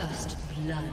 First blood.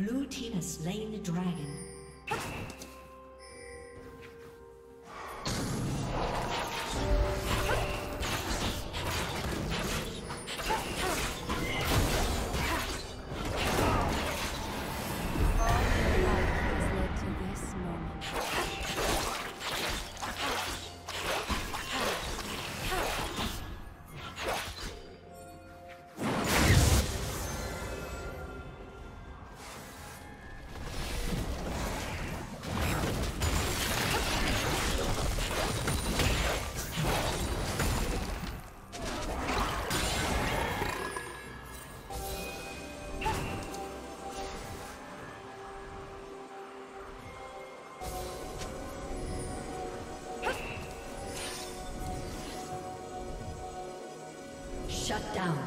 Blue team has slain the dragon. Shut down.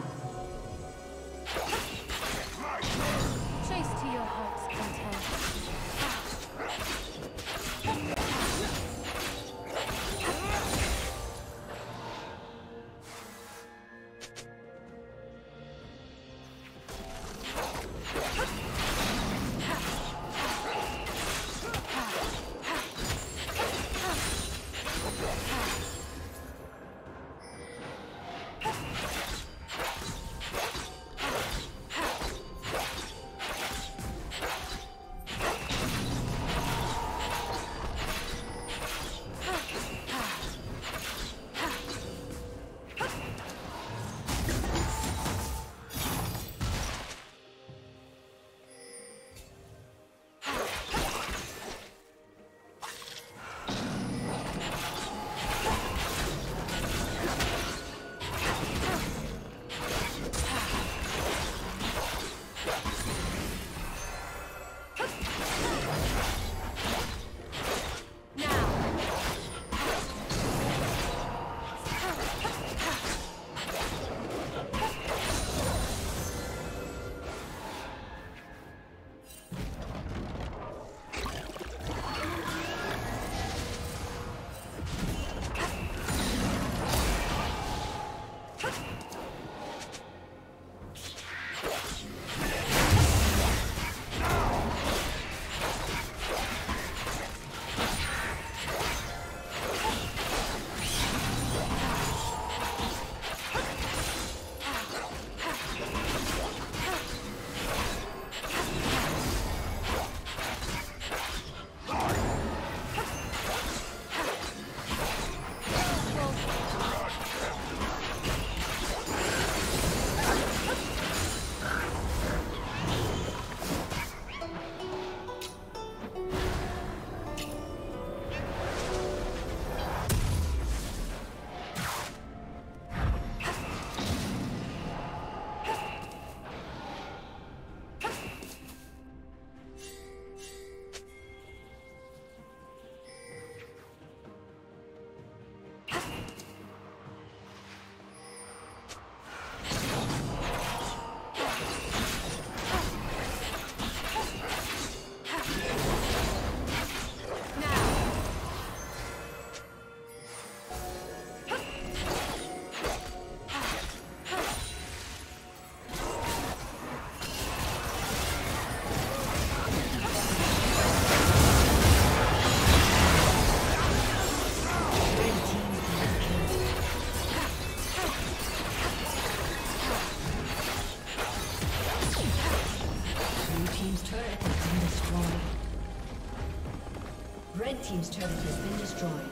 Red team's turret has been destroyed.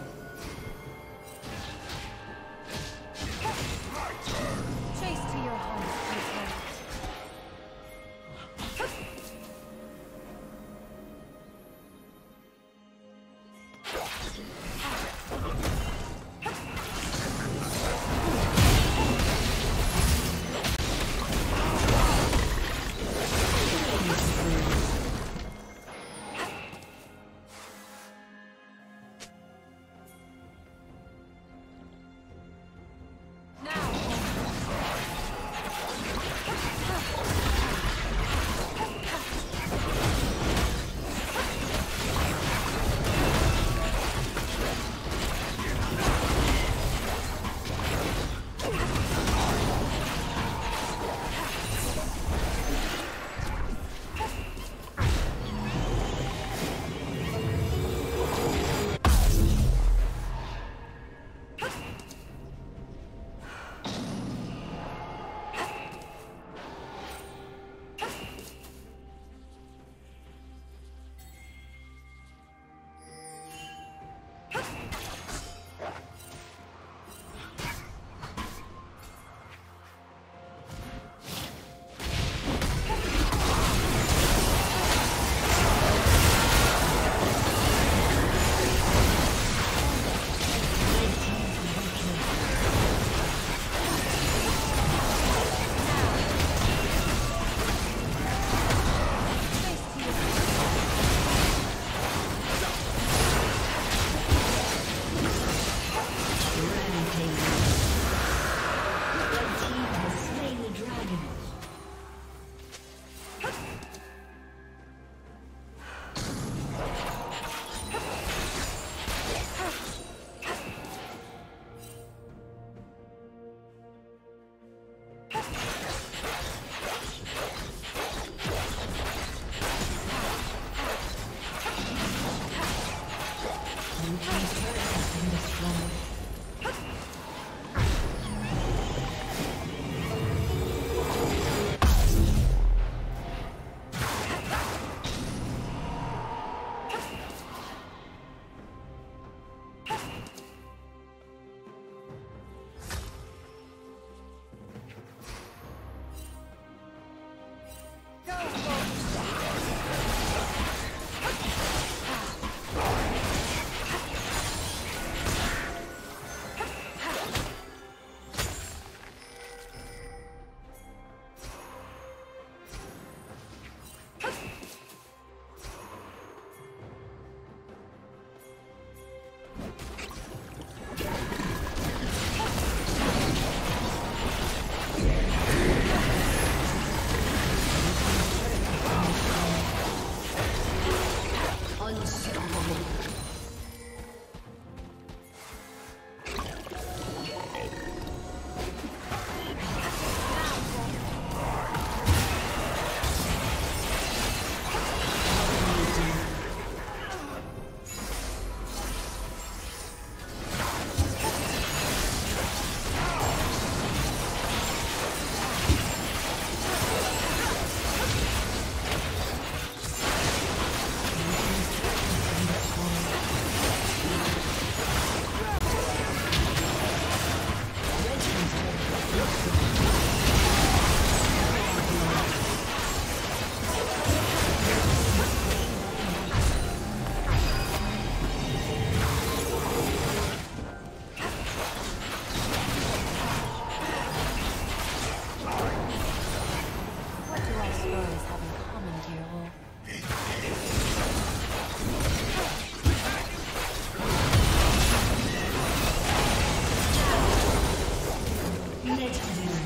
What do our stories have in common, dear wolf? Legendary.